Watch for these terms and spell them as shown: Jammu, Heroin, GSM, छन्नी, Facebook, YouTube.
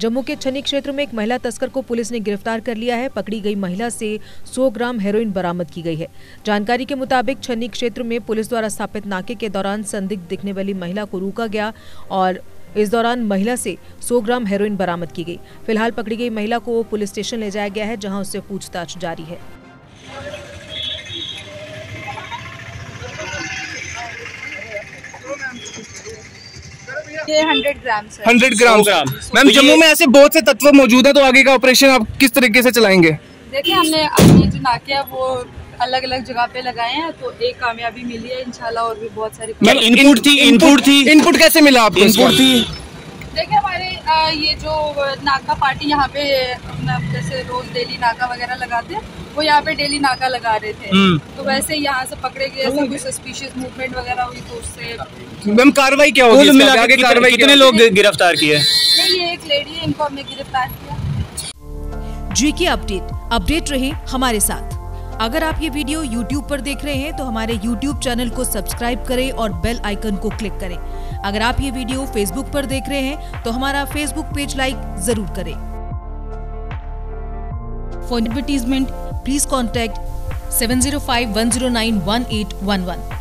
जम्मू के छन्नी क्षेत्र में एक महिला तस्कर को पुलिस ने गिरफ्तार कर लिया है। पकड़ी गई महिला से 100 ग्राम हेरोइन बरामद की गई है। जानकारी के मुताबिक छन्नी क्षेत्र में पुलिस द्वारा स्थापित नाके के दौरान संदिग्ध दिखने वाली महिला को रोका गया और इस दौरान महिला से 100 ग्राम हेरोइन बरामद की गई। फिलहाल पकड़ी गई महिला को पुलिस स्टेशन ले जाया गया है, जहाँ उससे पूछताछ जारी है। ये 100 ग्राम। मैम, जम्मू में ऐसे बहुत से तत्व मौजूद हैं, तो आगे का ऑपरेशन आप किस तरीके से चलाएंगे? देखिए, हमने अपने जो नाके हैं वो अलग अलग जगह पे लगाए हैं, तो एक कामयाबी मिली है इंशाल्लाह। और भी बहुत सारी मैम इनपुट कैसे मिला आपको? देखिए, हमारे ये जो नाका पार्टी यहाँ पे जैसे रोज डेली नाका वगैरह लगाते हैं, वो यहाँ पे डेली नाका लगा रहे थे, तो वैसे यहाँ से पकड़े गए। ऐसा कोई सस्पिशियस मूवमेंट वगैरह हुई तो उससे मैम कार्रवाई क्या होगी? मिला के कार्रवाई कितने लोग गिरफ्तार किए? नहीं, ये एक लेडी है, इनको हमने गिरफ्तार किया। जी की अपडेट रहे हमारे साथ। अगर आप ये वीडियो YouTube पर देख रहे हैं तो हमारे YouTube चैनल को सब्सक्राइब करें और बेल आइकन को क्लिक करें। अगर आप ये वीडियो Facebook पर देख रहे हैं तो हमारा Facebook पेज लाइक जरूर करें। For advertisement, please contact 7051091811.